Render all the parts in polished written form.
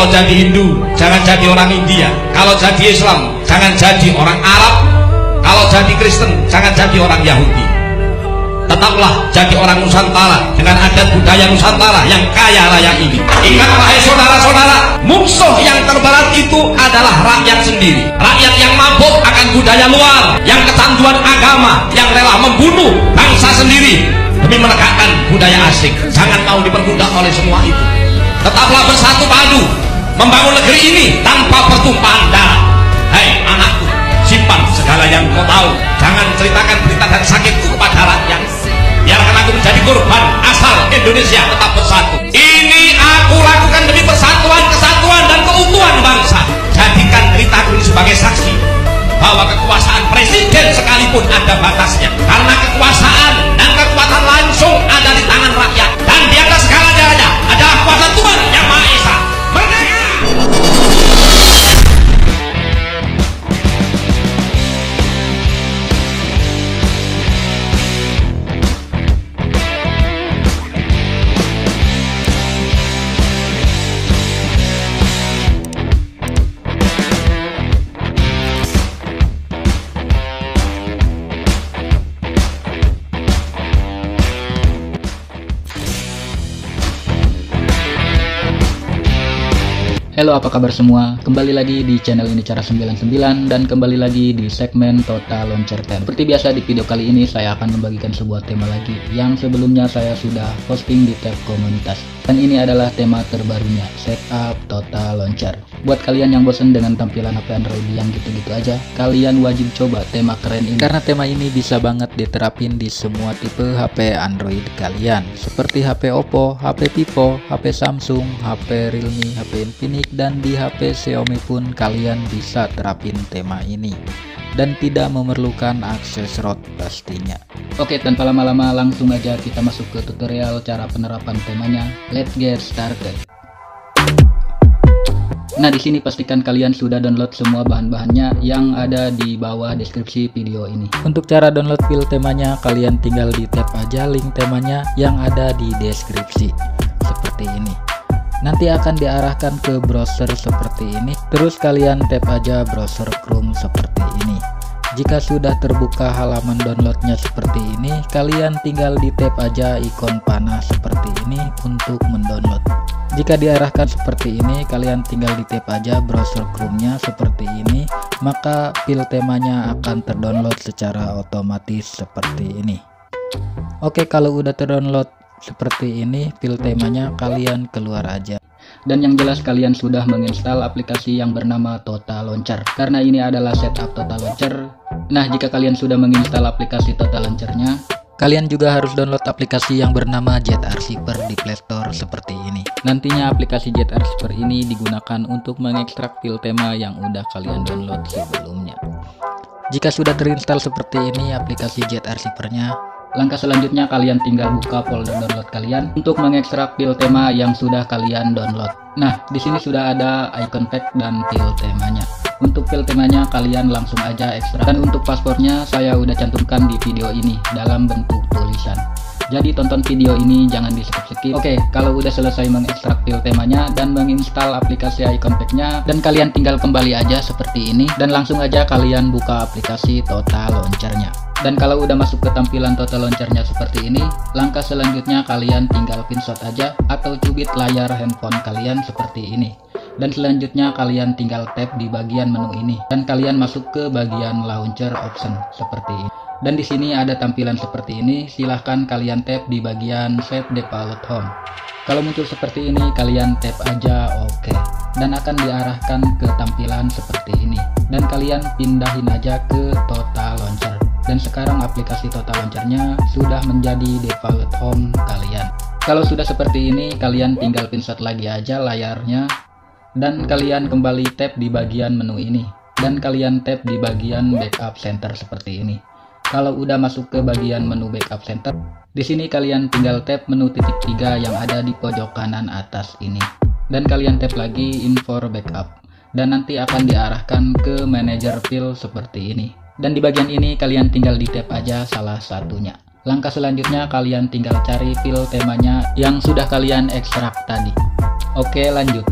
Kalau jadi Hindu, jangan jadi orang India. Kalau jadi Islam, jangan jadi orang Arab. Kalau jadi Kristen, jangan jadi orang Yahudi. Tetaplah jadi orang Nusantara dengan adat budaya Nusantara yang kaya raya ini. Ingat wahai saudara-saudara, musuh yang terberat itu adalah rakyat sendiri. Rakyat yang mabuk akan budaya luar, yang kecanduan agama, yang rela membunuh bangsa sendiri demi menegakkan budaya asing. Jangan mau diperbudak oleh semua itu. Tetaplah bersatu padu membangun negeri ini tanpa pertumpahan darah. Hei anakku, simpan segala yang kau tahu. Jangan ceritakan berita dan sakitku kepada rakyat. Biarkan aku menjadi korban asal Indonesia tetap bersatu. Ini aku lakukan demi persatuan, kesatuan, dan keutuhan bangsa. Jadikan beritaku sebagai saksi bahwa kekuasaan presiden sekalipun ada batasnya, karena kekuasaan dan kekuatan langsung ada di tangan rakyat, dan di atas segala-galanya adalah kuasa Tuhan Yang Maha Esa. Merdeka! Halo, apa kabar semua? Kembali lagi di channel Ini Cara 99 dan kembali lagi di segmen Total Launcher 10. Seperti biasa di video kali ini saya akan membagikan sebuah tema lagi yang sebelumnya saya sudah posting di tab komunitas. Dan ini adalah tema terbarunya, setup Total Launcher. Buat kalian yang bosen dengan tampilan HP Android yang gitu-gitu aja, kalian wajib coba tema keren ini. Karena tema ini bisa banget diterapin di semua tipe HP Android kalian, seperti HP Oppo, HP Vivo, HP Samsung, HP Realme, HP Infinix, dan di HP Xiaomi pun kalian bisa terapin tema ini dan tidak memerlukan akses root pastinya. Oke, tanpa lama-lama langsung aja kita masuk ke tutorial cara penerapan temanya. Let's get started. Nah, di sini pastikan kalian sudah download semua bahan-bahannya yang ada di bawah deskripsi video ini. Untuk cara download file temanya, kalian tinggal di tap aja link temanya yang ada di deskripsi seperti ini. Nanti akan diarahkan ke browser seperti ini, terus kalian tap aja browser Chrome seperti ini. Jika sudah terbuka halaman downloadnya seperti ini, kalian tinggal di tap aja ikon panah seperti ini untuk mendownload. Jika diarahkan seperti ini, kalian tinggal di tap aja browser Chrome-nya seperti ini, maka file temanya akan terdownload secara otomatis seperti ini. Oke, kalau udah terdownload seperti ini file temanya, kalian keluar aja. Dan yang jelas kalian sudah menginstal aplikasi yang bernama Total Launcher, karena ini adalah setup Total Launcher. Nah, jika kalian sudah menginstal aplikasi Total Launcher-nya, kalian juga harus download aplikasi yang bernama ZArchiver di Play Store seperti ini. Nantinya aplikasi ZArchiver ini digunakan untuk mengekstrak file tema yang udah kalian download sebelumnya. Jika sudah terinstal seperti ini aplikasi ZArchiver-nya, langkah selanjutnya kalian tinggal buka folder download kalian untuk mengekstrak file tema yang sudah kalian download. Nah, di sini sudah ada icon pack dan file temanya. Untuk file temanya kalian langsung aja ekstrak. Dan untuk paspornya saya udah cantumkan di video ini dalam bentuk tulisan. Jadi tonton video ini, jangan di skip-skip. Oke, kalau udah selesai mengekstrak file temanya dan menginstal aplikasi icon pack-nya, dan kalian tinggal kembali aja seperti ini dan langsung aja kalian buka aplikasi Total Launcher-nya. Dan kalau udah masuk ke tampilan Total Launcher-nya seperti ini, langkah selanjutnya kalian tinggal pinshot aja atau cubit layar handphone kalian seperti ini. Dan selanjutnya kalian tinggal tap di bagian menu ini dan kalian masuk ke bagian Launcher Option seperti ini. Dan di sini ada tampilan seperti ini, silahkan kalian tap di bagian Set Default Home. Kalau muncul seperti ini, kalian tap aja OK dan akan diarahkan ke tampilan seperti ini. Dan kalian pindahin aja ke Total Launcher. Dan sekarang aplikasi Total Launcher-nya sudah menjadi default home kalian. Kalau sudah seperti ini, kalian tinggal pinshot lagi aja layarnya dan kalian kembali tap di bagian menu ini dan kalian tap di bagian backup center seperti ini. Kalau udah masuk ke bagian menu backup center, di sini kalian tinggal tap menu titik 3 yang ada di pojok kanan atas ini dan kalian tap lagi info backup dan nanti akan diarahkan ke manager file seperti ini. Dan di bagian ini kalian tinggal di tap aja salah satunya. Langkah selanjutnya kalian tinggal cari file temanya yang sudah kalian ekstrak tadi. Oke, lanjut.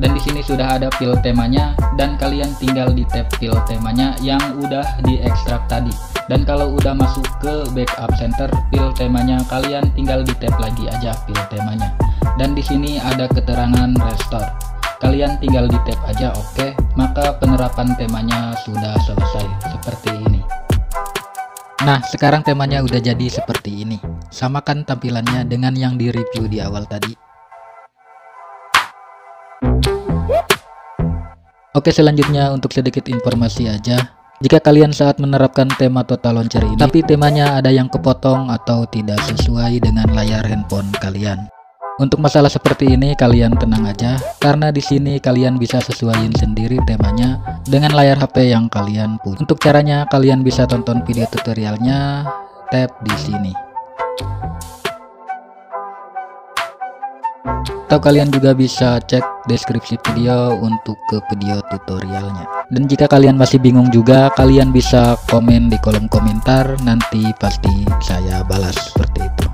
Dan di sini sudah ada pil temanya dan kalian tinggal di tab pil temanya yang udah diekstrak tadi. Dan kalau udah masuk ke backup center pil temanya, kalian tinggal di tab lagi aja pil temanya. Dan di sini ada keterangan restore. Kalian tinggal di tab aja oke, maka penerapan temanya sudah selesai seperti ini. Nah, sekarang temanya udah jadi seperti ini. Samakan tampilannya dengan yang di-review di awal tadi. Oke, selanjutnya untuk sedikit informasi aja. Jika kalian saat menerapkan tema Total Launcher ini, tapi temanya ada yang kepotong atau tidak sesuai dengan layar handphone kalian. Untuk masalah seperti ini kalian tenang aja, karena di sini kalian bisa sesuaiin sendiri temanya dengan layar HP yang kalian punya. Untuk caranya kalian bisa tonton video tutorialnya, tab di sini. Atau kalian juga bisa cek deskripsi video untuk ke video tutorialnya. Dan jika kalian masih bingung juga, kalian bisa komen di kolom komentar, nanti pasti saya balas seperti itu.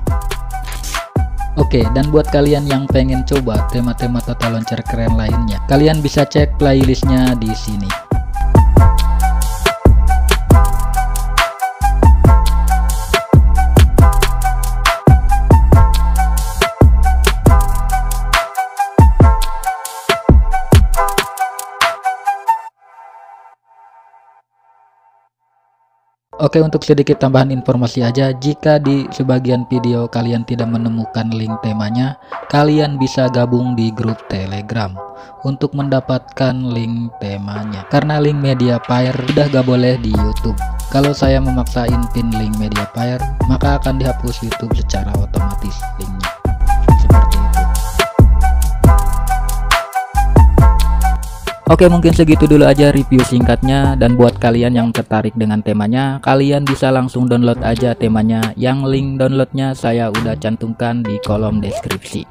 Oke, dan buat kalian yang pengen coba tema-tema Total Launcher keren lainnya, kalian bisa cek playlistnya di sini. Oke, untuk sedikit tambahan informasi aja, jika di sebagian video kalian tidak menemukan link temanya, kalian bisa gabung di grup Telegram untuk mendapatkan link temanya. Karena link MediaFire udah gak boleh di YouTube. Kalau saya memaksain pin link MediaFire, maka akan dihapus YouTube secara otomatis linknya. Seperti itu. Oke, mungkin segitu dulu aja review singkatnya, dan buat kalian yang tertarik dengan temanya, kalian bisa langsung download aja temanya, yang link downloadnya saya udah cantumkan di kolom deskripsi.